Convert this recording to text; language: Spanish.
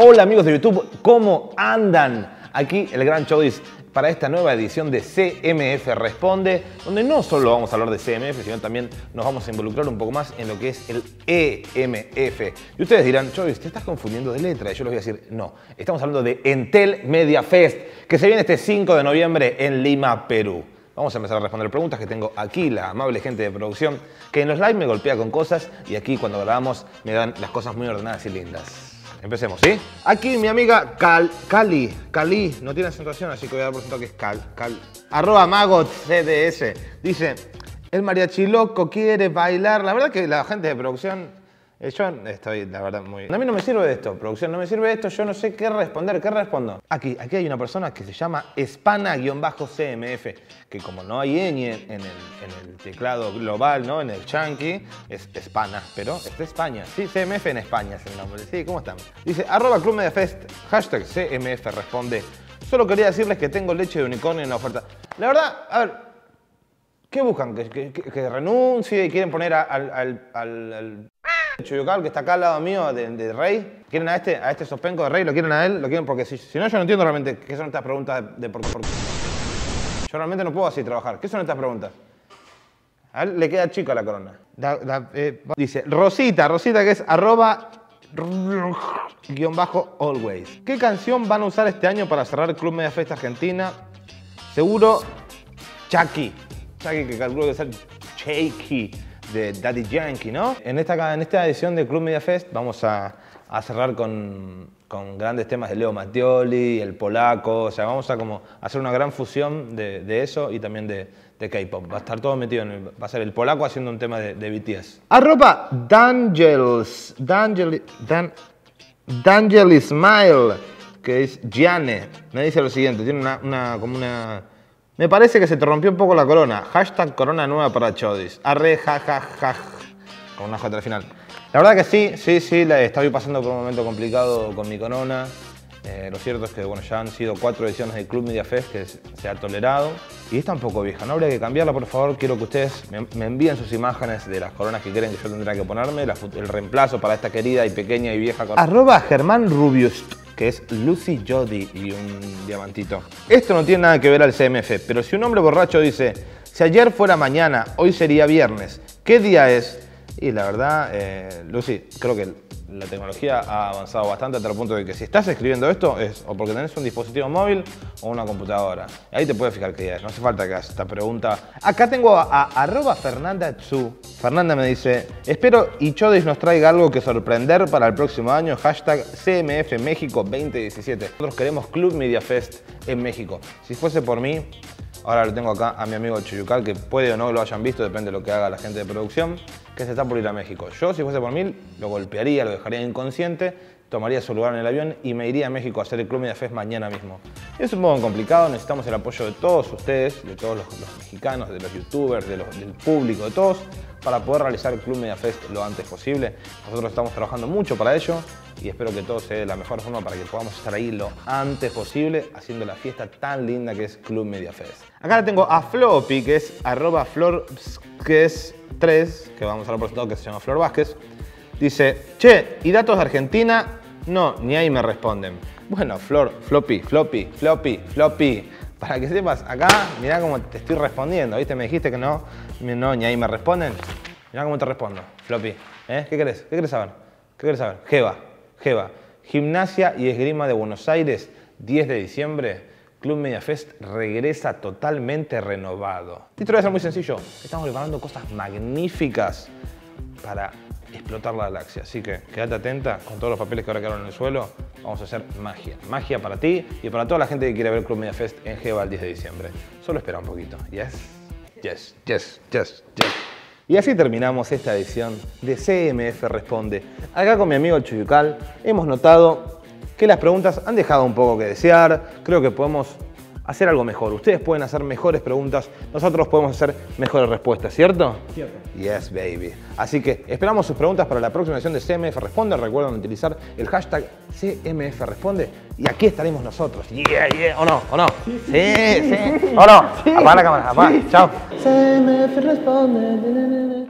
Hola amigos de YouTube, ¿cómo andan? Aquí el gran Chovis para esta nueva edición de CMF Responde, donde no solo vamos a hablar de CMF, sino también nos vamos a involucrar un poco más en lo que es el EMF. Y ustedes dirán, Chovis, te estás confundiendo de letra. Y yo les voy a decir, no, estamos hablando de Entel Media Fest, que se viene este 5 de noviembre en Lima, Perú. Vamos a empezar a responder preguntas que tengo aquí, la amable gente de producción, que en los live me golpea con cosas y aquí cuando grabamos me dan las cosas muy ordenadas y lindas. Empecemos, ¿sí? Aquí mi amiga Cali, no tiene acentuación, así que voy a dar por sentado que es Cal. Arroba Mago CDS. Dice, el mariachi loco quiere bailar. La verdad que la gente de producción, yo estoy, la verdad, muy... A mí no me sirve de esto, producción, no me sirve de esto, yo no sé qué responder, ¿qué respondo? Aquí hay una persona que se llama Espana-CMF, que como no hay ñ en el teclado global, ¿no? En el chanqui, es Espana, pero es de España, sí, CMF en España es el nombre, sí, ¿cómo están? Dice, arroba Club Media Fest, hashtag CMF responde, solo quería decirles que tengo leche de unicornio en la oferta. La verdad, a ver, ¿qué buscan? ¿Que renuncie y quieren poner al Chuyucal, que está acá al lado mío, de Rey? ¿Quieren a este sospenco de Rey? ¿Lo quieren a él? ¿Lo quieren? Porque si no, yo no entiendo realmente qué son estas preguntas de por qué. Yo realmente no puedo así trabajar. ¿Qué son estas preguntas? A él le queda chica la corona. Dice, Rosita, que es arroba guión bajo always. ¿Qué canción van a usar este año para cerrar Club Media Fest Argentina? Seguro, Chucky, que calculo que es el Shaky de Daddy Yankee, ¿no? En esta edición de Club Media Fest vamos a cerrar con grandes temas de Leo Mattioli, el polaco, o sea, vamos a como hacer una gran fusión de eso y también de K-pop. Va a estar todo metido va a ser el polaco haciendo un tema de BTS. Arroba Dangels, Dangel Ismail, que es Gianne, me dice lo siguiente, tiene como una... Me parece que se te rompió un poco la corona. Hashtag corona nueva para Chovis. Arre, ja. Con una J al final. La verdad que sí. Estoy pasando por un momento complicado con mi corona. Lo cierto es que bueno, ya han sido 4 ediciones del Club Media Fest que se ha tolerado. Y esta un poco vieja, no habría que cambiarla, por favor. Quiero que ustedes me envíen sus imágenes de las coronas que creen que yo tendría que ponerme. El reemplazo para esta querida y pequeña y vieja corona. Arroba Germán Rubius, que es Lucy Jodi y un diamantito. Esto no tiene nada que ver al CMF, pero si un hombre borracho dice, si ayer fuera mañana, hoy sería viernes, ¿qué día es? Y la verdad, Lucy, creo que la tecnología ha avanzado bastante hasta el punto de que si estás escribiendo esto es o porque tenés un dispositivo móvil o una computadora. Ahí te puedes fijar qué día es, no hace falta que hagas esta pregunta. Acá tengo a arroba fernandatsu. Fernanda me dice, espero y Chovis nos traiga algo que sorprender para el próximo año, hashtag CMF México 2017. Nosotros queremos Club Media Fest en México. Si fuese por mí, ahora lo tengo acá a mi amigo Chuyucal, que puede o no lo hayan visto, depende de lo que haga la gente de producción, que se está por ir a México. Yo, si fuese por mí, lo golpearía, lo dejaría inconsciente, tomaría su lugar en el avión y me iría a México a hacer el Club Media Fest mañana mismo. Es un poco complicado, necesitamos el apoyo de todos ustedes, de todos los mexicanos, de los youtubers, del público, de todos, para poder realizar el Club Media Fest lo antes posible. Nosotros estamos trabajando mucho para ello y espero que todo se dé de la mejor forma para que podamos estar ahí lo antes posible haciendo la fiesta tan linda que es Club Media Fest. Acá la tengo a Floppy, que es arroba Flor Vásquez 3, que vamos a hablar por resultado, que se llama Flor Vásquez. Dice, che, ¿y datos de Argentina? No, ni ahí me responden. Bueno, Flor, Floppy. Para que sepas, acá, mirá cómo te estoy respondiendo, ¿viste? Me dijiste que no, ni ahí me responden. Mirá cómo te respondo, Floppy. ¿Qué querés? ¿Qué querés saber? GEBA. Gimnasia y esgrima de Buenos Aires, 10 de diciembre. Club Media Fest regresa totalmente renovado. El título va a ser muy sencillo. Estamos preparando cosas magníficas para explotar la galaxia. Así que quédate atenta con todos los papeles que ahora quedaron en el suelo. Vamos a hacer magia. Magia para ti y para toda la gente que quiere ver Club Media Fest en GEBA el 10 de diciembre. Solo espera un poquito. Yes. Y así terminamos esta edición de CMF Responde. Acá con mi amigo Chuyucal hemos notado que las preguntas han dejado un poco que desear. Creo que podemos hacer algo mejor. Ustedes pueden hacer mejores preguntas, nosotros podemos hacer mejores respuestas, ¿cierto? Cierto. Yes, baby. Así que esperamos sus preguntas para la próxima edición de CMF Responde. Recuerden utilizar el hashtag CMF Responde y aquí estaremos nosotros. Yeah. ¿O no? Sí. ¿O no? Apaga la cámara, apaga. Chao. CMF Responde.